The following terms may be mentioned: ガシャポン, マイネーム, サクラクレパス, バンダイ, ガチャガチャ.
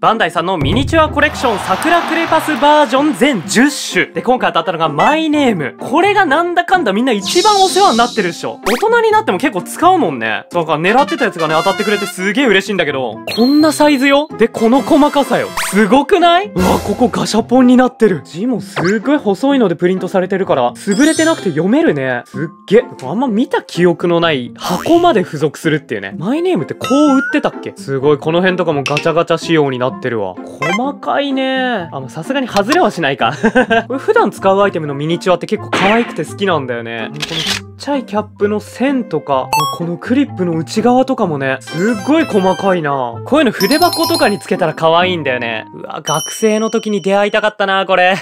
バンダイさんのミニチュアコレクション桜クレパスバージョン全10種で、今回当たったのがマイネーム。これがなんだかんだみんな一番お世話になってるっしょ。大人になっても結構使うもんね。そうか、狙ってたやつがね、当たってくれてすげえ嬉しいんだけど、こんなサイズよ。で、この細かさよ。すごくない？うわ、ここガシャポンになってる。字もすごい細いのでプリントされてるから、潰れてなくて読めるね。すっげえ。あんま見た記憶のない箱まで付属するっていうね。マイネームってこう売ってたっけ？すごい、この辺とかもガチャガチャ仕様になってる。ってるわ。細かいね。あ、さすがに外れはしないか。これ普段使うアイテムのミニチュアって結構可愛くて好きなんだよね。ちっちゃいキャップの線とか、このクリップの内側とかもね、すっごい細かいな。こういうの筆箱とかにつけたら可愛いんだよね。うわ、学生の時に出会いたかったな、これ。